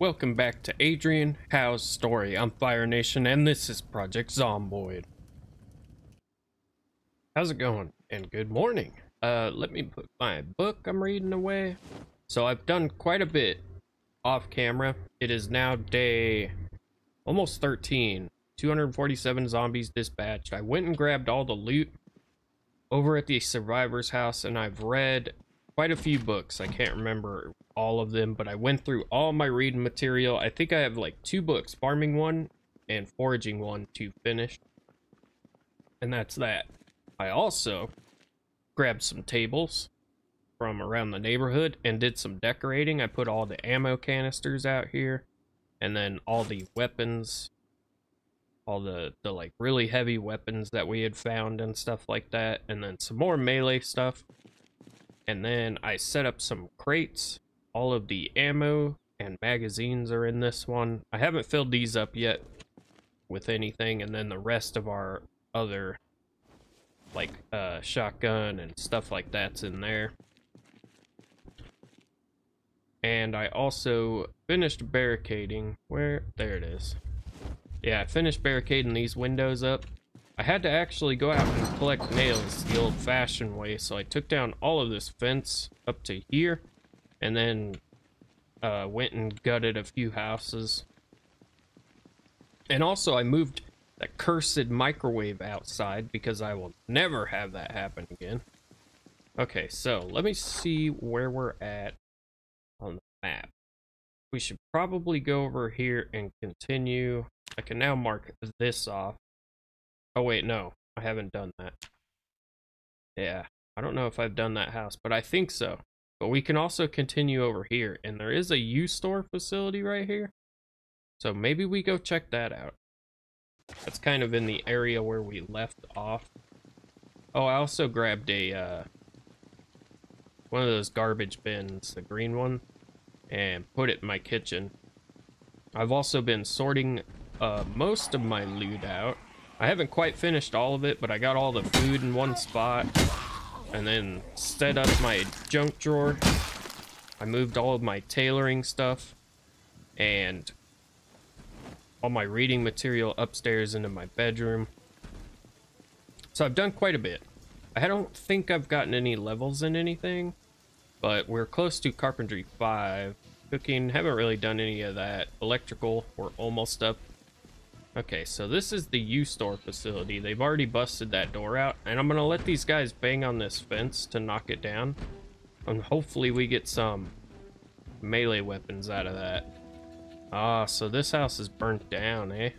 Welcome back to Adrian Howe's Story. I'm Fire Nation and this is Project Zomboid. How's it going? And good morning. Let me put my book I'm reading away. So I've done quite a bit off camera. It is now day almost 13. 247 zombies dispatched. I went and grabbed all the loot over at the survivor's house and I've read quite a few books. I can't remember all of them, but I went through all my reading material. I think I have like two books, farming one and foraging one, to finish. And that's that. I also grabbed some tables from around the neighborhood and did some decorating. I put all the ammo canisters out here and then all the weapons, all the like really heavy weapons that we had found and stuff like that, and then some more melee stuff. And then I set up some crates. All of the ammo and magazines are in this one. I haven't filled these up yet with anything. And then the rest of our other, like, shotgun and stuff like that's in there. And I also finished barricading. Where? There it is. Yeah, I finished barricading these windows up. I had to actually go out and collect nails the old-fashioned way, so I took down all of this fence up to here, and then went and gutted a few houses. And also, I moved that cursed microwave outside, because I will never have that happen again. Okay, so let me see where we're at on the map. We should probably go over here and continue. I can now mark this off. Oh wait, no, I haven't done that. Yeah, I don't know if I've done that house, but I think so. But we can also continue over here, and there is a U-Store facility right here. So maybe we go check that out. That's kind of in the area where we left off. Oh, I also grabbed a, one of those garbage bins, the green one, and put it in my kitchen. I've also been sorting most of my loot out. I haven't quite finished all of it, but I got all the food in one spot and then set up my junk drawer. I moved all of my tailoring stuff and all my reading material upstairs into my bedroom. So I've done quite a bit. I don't think I've gotten any levels in anything, but we're close to Carpentry 5. Cooking, haven't really done any of that. Electrical, we're almost up. Okay, so this is the U-Store facility. They've already busted that door out, and I'm gonna let these guys bang on this fence to knock it down, and hopefully we get some melee weapons out of that. Ah, so this house is burnt down, eh?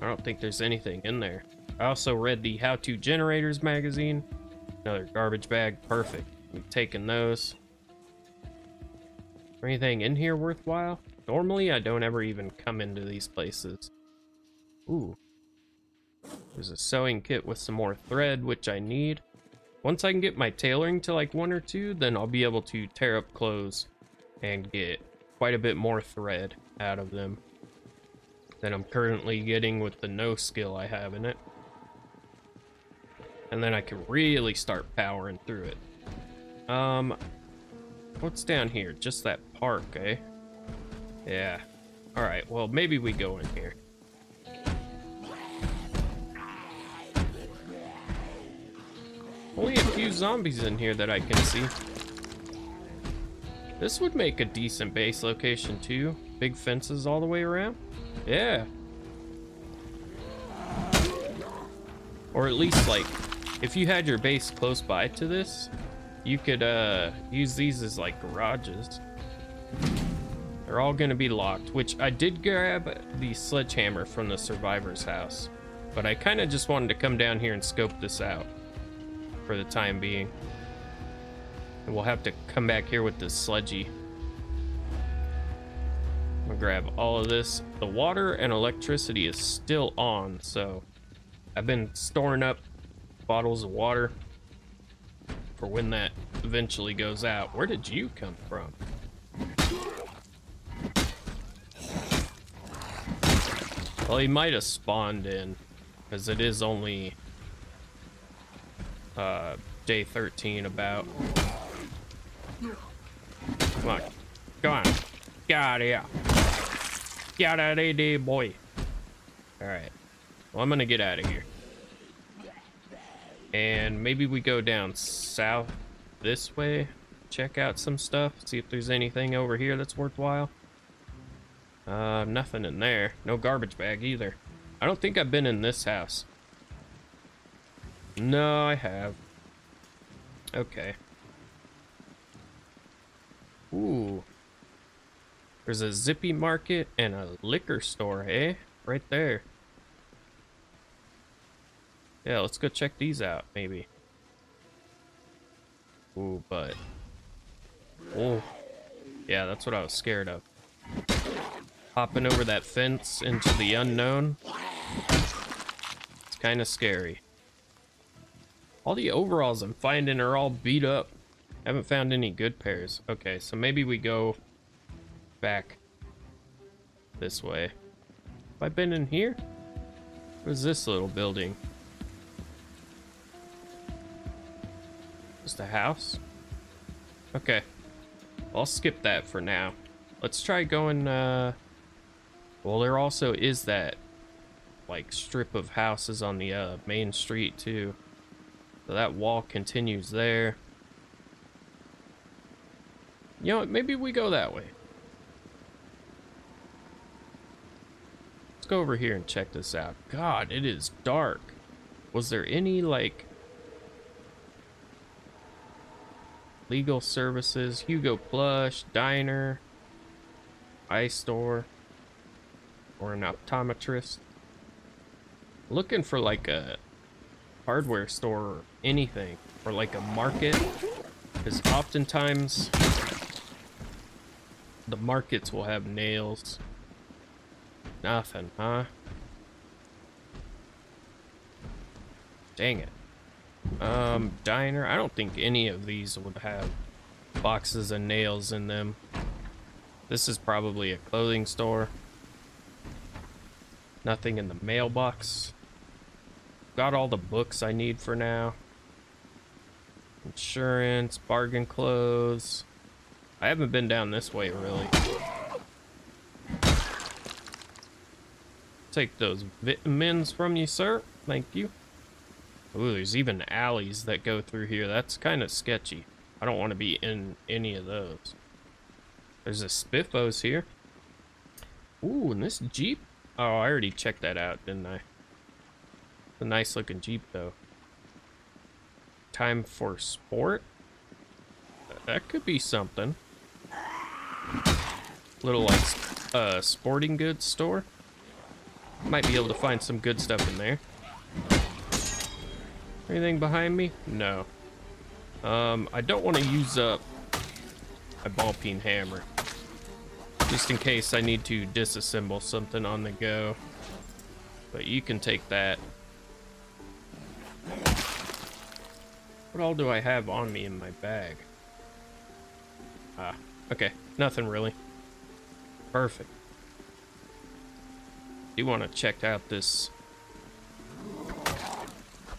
I don't think there's anything in there. I also read the How To Generators magazine. Another garbage bag, perfect. We've taken those. Anything in here worthwhile? Normally, I don't ever even come into these places. Ooh. There's a sewing kit with some more thread, which I need. Once I can get my tailoring to like one or two, then I'll be able to tear up clothes and get quite a bit more thread out of them than I'm currently getting with the no skill I have in it. And then I can really start powering through it. What's down here? Just that park, eh? Yeah. Alright, well, maybe we go in here. Only a few zombies in here that I can see. This would make a decent base location, too. Big fences all the way around. Yeah. Or at least, like, if you had your base close by to this, you could use these as, like, garages. They're all going to be locked, which I did grab the sledgehammer from the survivor's house. But I kind of just wanted to come down here and scope this out for the time being. And we'll have to come back here with this sledgy. I'm going to grab all of this. The water and electricity is still on, so I've been storing up bottles of water for when that eventually goes out. Where did you come from? Well, he might have spawned in, because it is only day 13 about. Come on. Go on. Get Get out of here. Get out of here, boy. All right. Well, I'm going to get out of here. And maybe we go down south this way. Check out some stuff. See if there's anything over here that's worthwhile. Nothing in there. No garbage bag either. I don't think I've been in this house. No, I have. Okay. Ooh. There's a zippy market and a liquor store, eh? Right there. Yeah, let's go check these out, maybe. Ooh, but... Ooh. Yeah, that's what I was scared of. Hopping over that fence into the unknown. It's kind of scary. All the overalls I'm finding are all beat up. I haven't found any good pairs. Okay, so maybe we go back this way. Have I been in here? Where's this little building? Just a house? Okay. I'll skip that for now. Let's try going, well, there also is that, like, strip of houses on the main street, too. So that wall continues there. You know what, maybe we go that way. Let's go over here and check this out. God, it is dark. Was there any, like, legal services? Hugo Plush, diner, eye store, or an optometrist? Looking for, like, a hardware store or anything, or like a market, because oftentimes the markets will have nails. Nothing, huh? Dang it. Diner, I don't think any of these would have boxes of nails in them. This is probably a clothing store. Nothing in the mailbox. Got all the books I need for now. Insurance, bargain clothes. I haven't been down this way, really. Take those vitamins from you, sir. Thank you. Ooh, there's even alleys that go through here. That's kind of sketchy. I don't want to be in any of those. There's a Spiffos here. Ooh, and this Jeep. Oh, I already checked that out, didn't I? A nice looking Jeep though. Time for sport. That could be something. Little like sporting goods store. Might be able to find some good stuff in there. Anything behind me? No. I don't want to use up my ball peen hammer, just in case I need to disassemble something on the go. But you can take that. What all do I have on me in my bag? Ah, okay. Nothing really. Perfect. Do want to check out this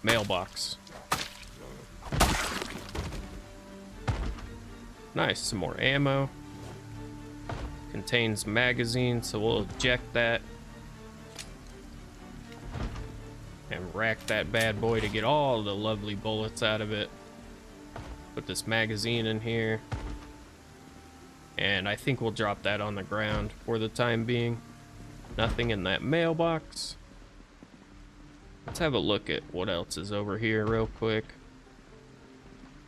mailbox. Nice, some more ammo. Contains magazines, so we'll eject that. And rack that bad boy to get all the lovely bullets out of it. Put this magazine in here. And I think we'll drop that on the ground for the time being. Nothing in that mailbox. Let's have a look at what else is over here real quick.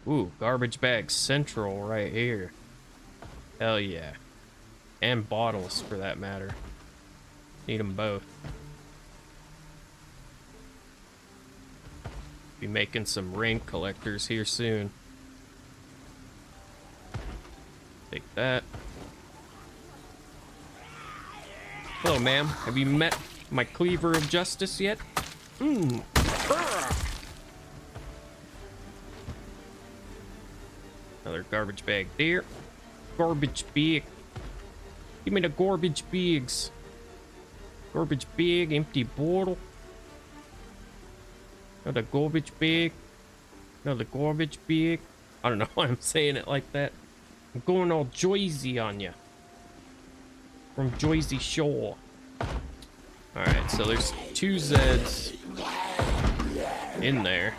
Ooh, garbage bag central right here. Hell yeah. And bottles for that matter. Need them both. Be making some ring collectors here soon. Take that. Hello, ma'am. Have you met my cleaver of justice yet? Mmm. Another garbage bag there. Garbage bag. Give me the garbage bags. Garbage bag, empty bottle. Another garbage bag. Another garbage bag. I don't know why I'm saying it like that. I'm going all joyzy on you. from Jersey Shore. Alright, so there's two Zeds in there.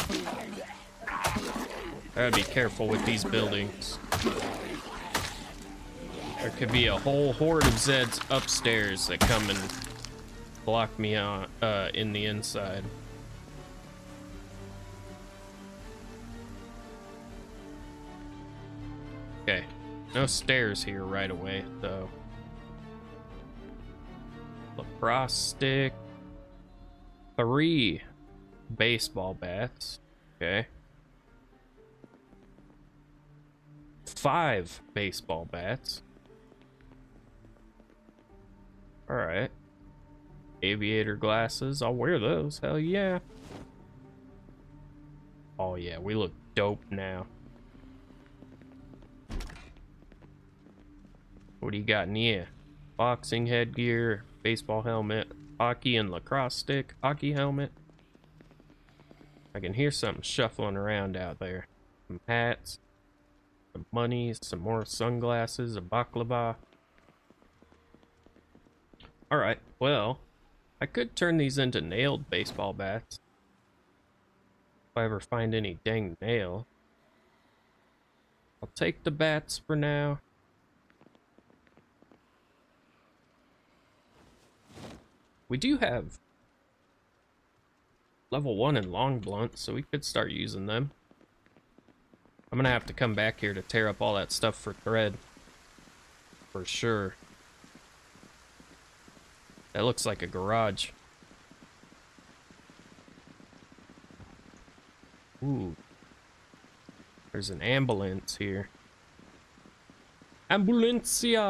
I gotta be careful with these buildings. There could be a whole horde of Zeds upstairs that come and block me out in the inside. Okay, no stairs here right away though. Lacrosse stick, 3 baseball bats, okay. 5 baseball bats. All right. Aviator glasses. I'll wear those. Hell yeah. Oh yeah, we look dope now. What do you got in here? Boxing headgear, baseball helmet, hockey and lacrosse stick, hockey helmet. I can hear something shuffling around out there. Some hats, some money, some more sunglasses, a baklava. Alright, well, I could turn these into nailed baseball bats. If I ever find any dang nail. I'll take the bats for now. We do have level 1 and long blunt, so we could start using them. I'm gonna have to come back here to tear up all that stuff for thread. For sure. That looks like a garage. Ooh. There's an ambulance here. Ambulancia!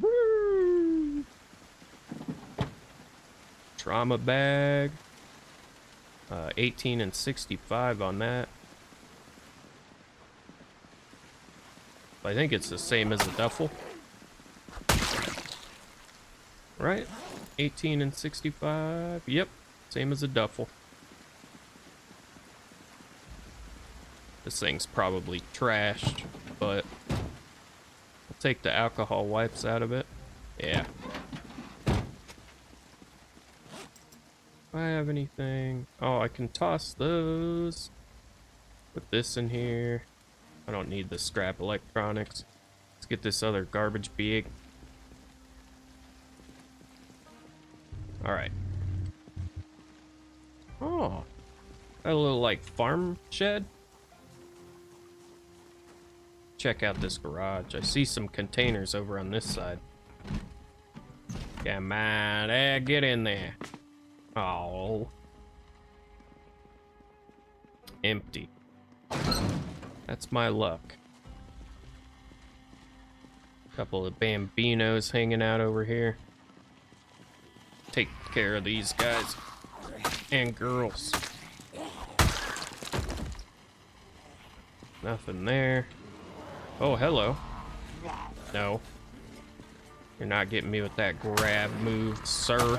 Woo! Trauma bag. 18 and 65 on that. I think it's the same as a duffel. Right? 18 and 65. Yep. Same as a duffel. This thing's probably trashed, but I'll take the alcohol wipes out of it. Yeah. Do I have anything? Oh, I can toss those. Put this in here. I don't need the scrap electronics. Let's get this other garbage bag. Alright. Oh. Got a little, like, farm shed. Check out this garage. I see some containers over on this side. Come on, there, get in there. Oh. Empty. That's my luck. Couple of bambinos hanging out over here. Take care of these guys and girls. Nothing there. Oh, hello. No. You're not getting me with that grab move, sir.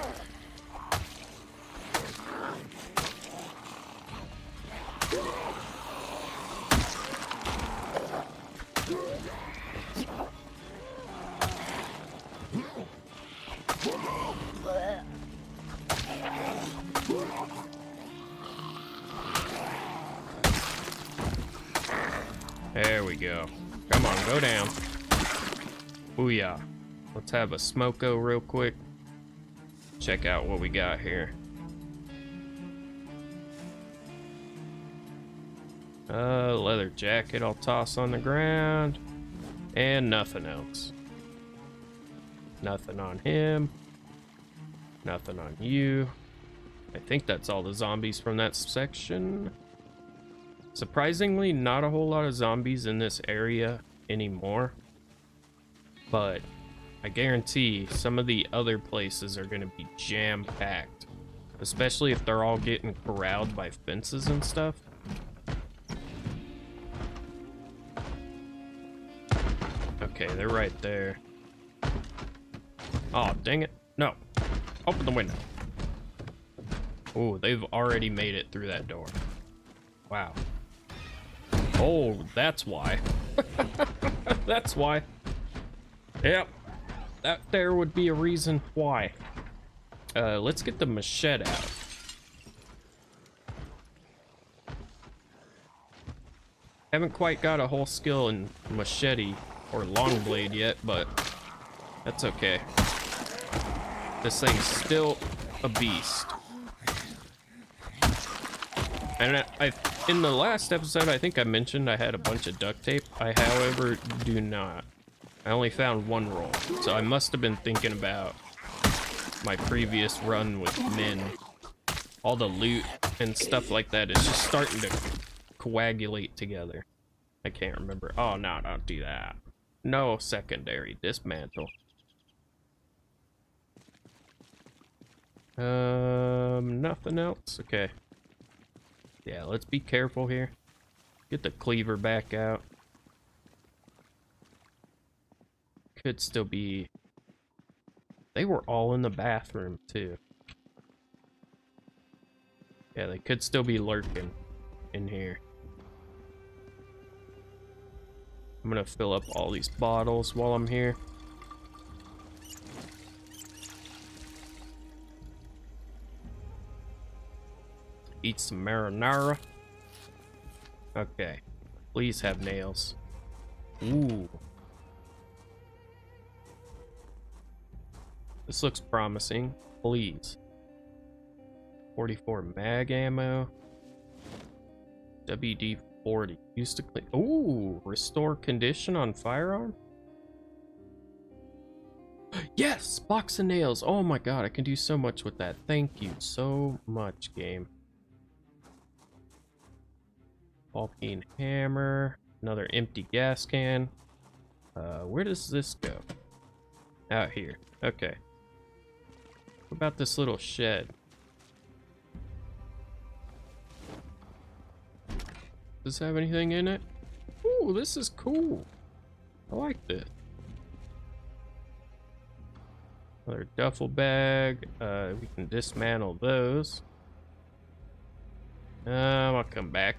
There we go. Come on, go down. Booyah. Let's have a smoko real quick. Check out what we got here. Leather jacket I'll toss on the ground. And nothing else. Nothing on him. Nothing on you. I think that's all the zombies from that section. Surprisingly, not a whole lot of zombies in this area anymore. But I guarantee some of the other places are going to be jam-packed. Especially if they're all getting corralled by fences and stuff. Okay, they're right there. Oh, dang it. No. Open the window. Oh, they've already made it through that door. Wow. Oh, that's why. That's why. Yep, that there would be a reason why. Let's get the machete out. Haven't quite got a whole skill in machete or long blade yet, but that's okay. This thing's still a beast. And in the last episode, I think I mentioned I had a bunch of duct tape. I, however, do not. I only found one roll, so I must have been thinking about my previous run with men. All the loot and stuff like that is just starting to coagulate together. I can't remember. Oh no, don't do that. No secondary. Dismantle. Nothing else. Okay. Yeah, let's be careful here. Get the cleaver back out. Could still be. They were all in the bathroom too. Yeah, they could still be lurking in here. I'm gonna fill up all these bottles while I'm here. Eat some marinara. Okay. Please have nails. Ooh. This looks promising. Please. 44 mag ammo. WD-40. Used to clean. Ooh. Restore condition on firearm? Yes! Box of nails. Oh my god. I can do so much with that. Thank you so much, game. Ball peen hammer, another empty gas can. Where does this go? Out here. Okay. What about this little shed? Does this have anything in it? Ooh, this is cool. I like this. Another duffel bag. We can dismantle those. I'll come back.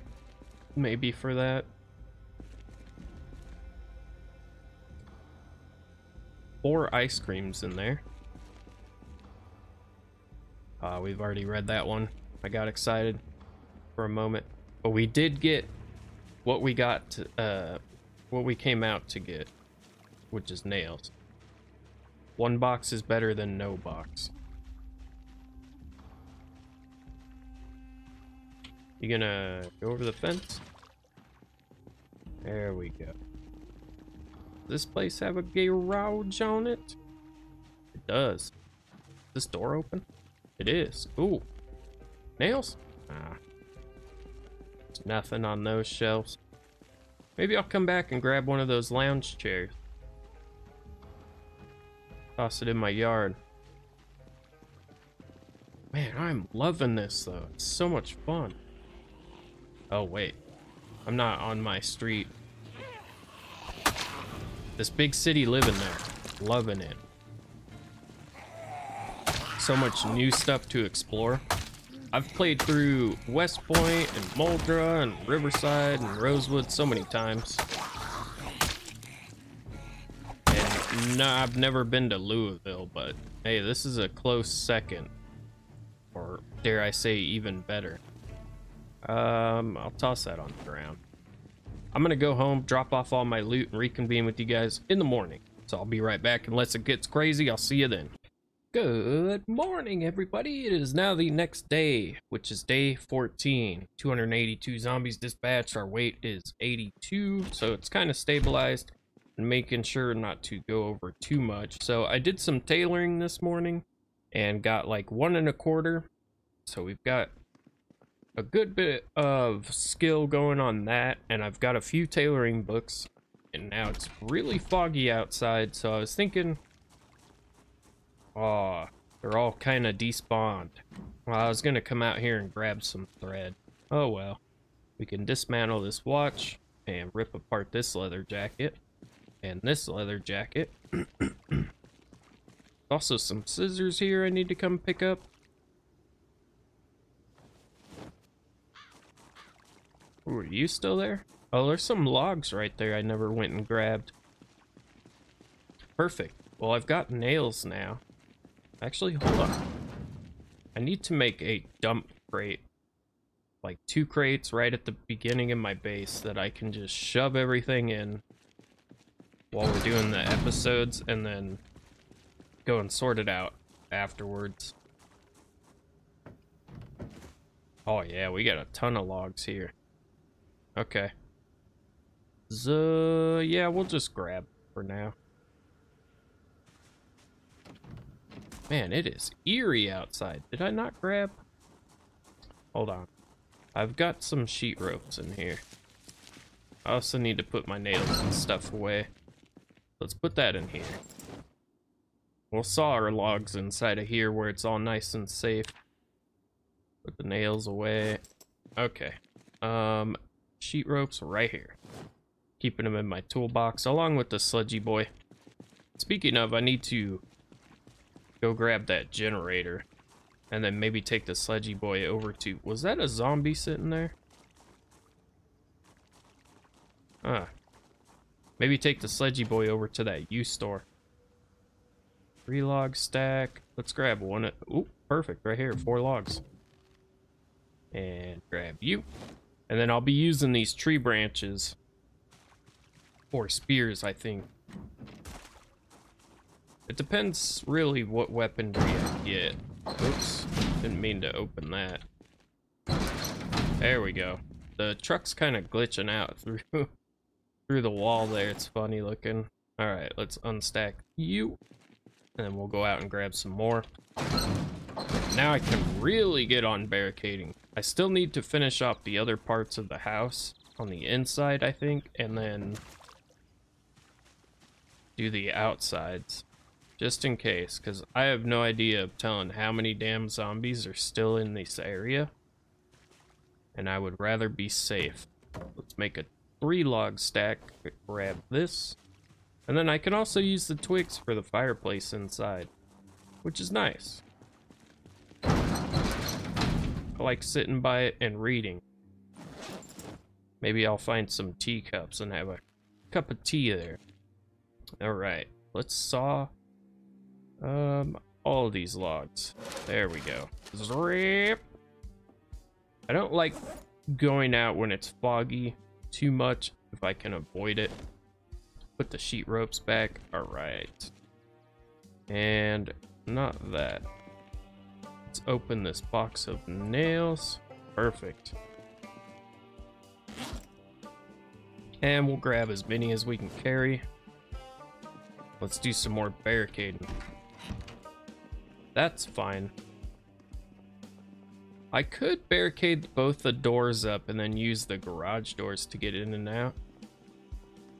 Maybe for that. 4 ice creams in there. We've already read that one. I got excited for a moment. But we did get what we got to, what we came out to get, which is nails. One box is better than no box. You gonna go over the fence? There we go. Does this place have a garage on it? It does. Is this door open? It is. Ooh. Nails? Ah. There's nothing on those shelves. Maybe I'll come back and grab one of those lounge chairs. Toss it in my yard. Man, I'm loving this though. It's so much fun. Oh, wait. I'm not on my street. This big city living there. Loving it. So much new stuff to explore. I've played through West Point and Moldra and Riverside and Rosewood so many times. And no, I've never been to Louisville, but hey, this is a close second. Or dare I say, even better. I'll toss that on the ground. I'm gonna go home, drop off all my loot, and reconvene with you guys in the morning. So I'll be right back. Unless it gets crazy, I'll see you then. Good morning, everybody. It is now the next day, which is day 14. 282 zombies dispatched. Our weight is 82, so it's kind of stabilized. And making sure not to go over too much. So I did some tailoring this morning and got like 1 1/4. So we've got a good bit of skill going on that, and I've got a few tailoring books, and now it's really foggy outside, so I was thinking, oh, they're all kind of despawned. Well, I was going to come out here and grab some thread. Oh, well. We can dismantle this watch and rip apart this leather jacket and this leather jacket. Also some scissors here I need to come pick up. Ooh, are you still there? Oh, there's some logs right there I never went and grabbed. Perfect. Well, I've got nails now. Actually, hold on. I need to make a dump crate. Like 2 crates right at the beginning of my base that I can just shove everything in while we're doing the episodes and then go and sort it out afterwards. Oh yeah, we got a ton of logs here. Okay. So yeah, we'll just grab for now. Man, it is eerie outside. Did I not grab? Hold on. I've got some sheet ropes in here. I also need to put my nails and stuff away. Let's put that in here. We'll saw our logs inside of here where it's all nice and safe. Put the nails away. Okay. Sheet ropes right here. Keeping them in my toolbox along with the sludgy boy. Speaking of, I need to go grab that generator. And then maybe take the sledgy boy over to... Was that a zombie sitting there? Huh. Maybe take the sledgy boy over to that U store. 3 log stack. Let's grab one. Ooh, perfect. Right here. 4 logs. And grab you. And then I'll be using these tree branches. Or spears, I think. It depends really what weaponry I get. Oops, didn't mean to open that. There we go. The truck's kind of glitching out through the wall there. It's funny looking. All right, let's unstack you. And then we'll go out and grab some more. Now I can really get on barricading. I still need to finish off the other parts of the house on the inside, I think, and then do the outsides. Just in case, because I have no idea of telling how many damn zombies are still in this area. And I would rather be safe. Let's make a 3 log stack. Grab this. And then I can also use the twigs for the fireplace inside. Which is nice. I like sitting by it and reading. Maybe I'll find some teacups and have a cup of tea there. Alright, let's saw... all these logs. There we go. Zrip. I don't like going out when it's foggy too much if I can avoid it. Put the sheet ropes back. All right. And not that. Let's open this box of nails. Perfect. And we'll grab as many as we can carry. Let's do some more barricading. That's fine. I could barricade both the doors up and then use the garage doors to get in and out.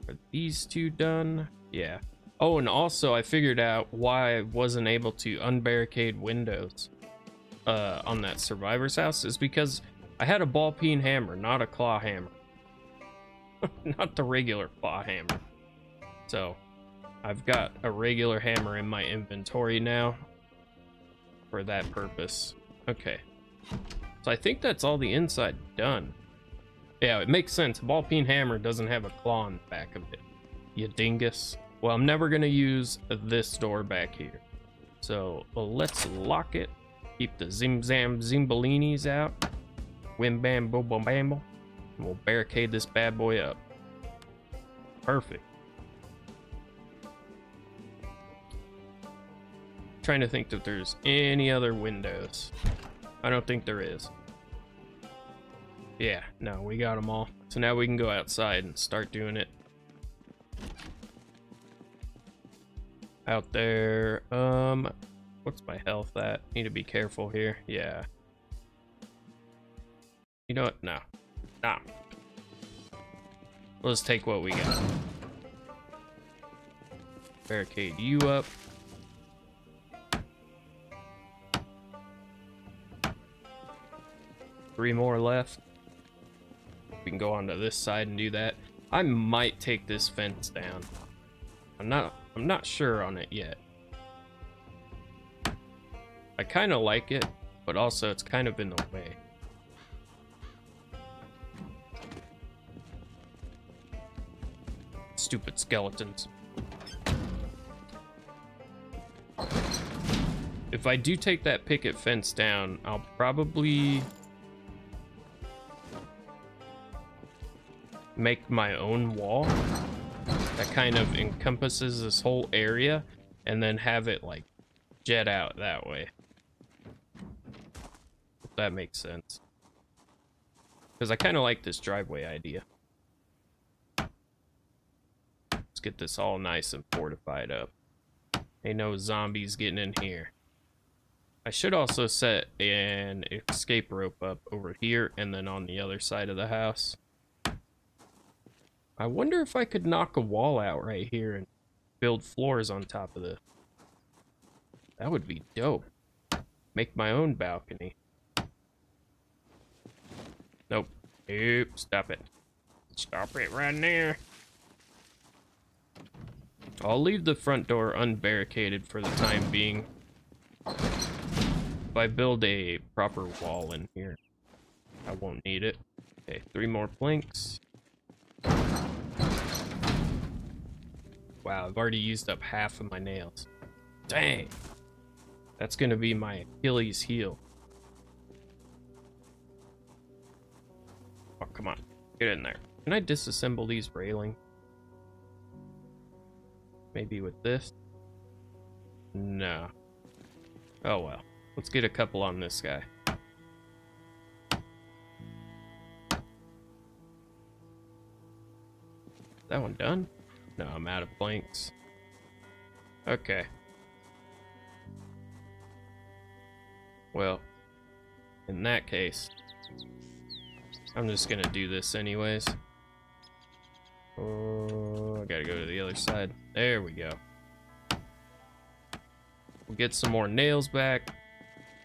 Are these two done? Yeah. Oh, and also I figured out why I wasn't able to unbarricade windows on that survivor's house is because I had a ball peen hammer, not a claw hammer. Not the regular claw hammer. So I've got a regular hammer in my inventory now. For that purpose. Okay. So I think that's all the inside done. Yeah, it makes sense. Ball peen hammer doesn't have a claw in the back of it. You dingus. Well, I'm never gonna use this door back here. So let's lock it. Keep the zim zam zimbalinis out. Wim bam boom bam bam. And we'll barricade this bad boy up. Perfect. Trying to think if there's any other windows. I don't think there is. Yeah, no, we got them all. So now we can go outside and start doing it. Out there, what's my health at? Need to be careful here. Yeah. You know what? No. Nah. Let's take what we got. Barricade you up. Three more left. We can go onto this side and do that. I might take this fence down. I'm not sure on it yet. I kind of like it, but also it's kind of in the way. Stupid skeletons. If I do take that picket fence down, I'll probably make my own wall that kind of encompasses this whole area and then have it like jet out that way. If that makes sense. Because I kind of like this driveway idea. Let's get this all nice and fortified up. Ain't no zombies getting in here. I should also set an escape rope up over here and then on the other side of the house. I wonder if I could knock a wall out right here and build floors on top of the... That would be dope. Make my own balcony. Nope. Nope. Stop it. Stop it right there. I'll leave the front door unbarricaded for the time being. If I build a proper wall in here, I won't need it. Okay, 3 more planks. Wow, I've already used up half of my nails. Dang! That's gonna be my Achilles heel. Oh, come on. Get in there. Can I disassemble these railings? Maybe with this? No. Oh well. Let's get a couple on this guy. That one done? No, I'm out of planks. Okay. Well, in that case, I'm just gonna do this anyways. Oh, I gotta go to the other side. There we go. We'll get some more nails back.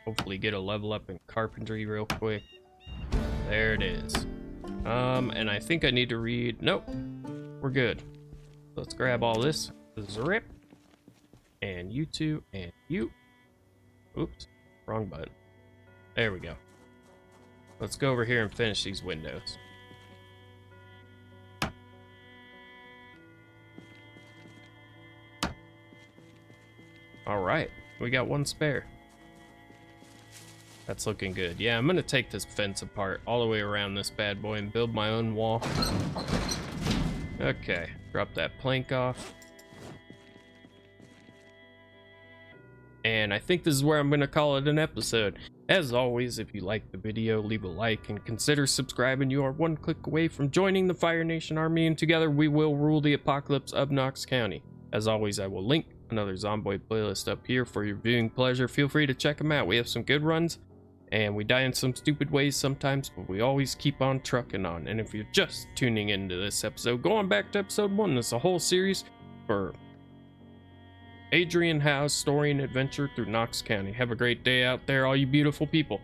Hopefully get a level up in carpentry real quick. There it is. And I think I need to read... Nope. We're good. Let's grab all this. Zip. And you two. And you. Oops. Wrong button. There we go. Let's go over here and finish these windows. Alright. We got one spare. That's looking good. Yeah, I'm going to take this fence apart all the way around this bad boy and build my own wall. Okay, drop that plank off. And I think this is where I'm going to call it an episode. As always, if you like the video, leave a like and consider subscribing. You are one click away from joining the Fire Nation Army, and together we will rule the apocalypse of Knox County. As always, I will link another Zomboid playlist up here for your viewing pleasure. Feel free to check them out. We have some good runs. And we die in some stupid ways sometimes, but we always keep on trucking on. And if you're just tuning into this episode, go on back to episode 1. That's a whole series for Adrian Howe's Story and Adventure through Knox County. Have a great day out there, all you beautiful people.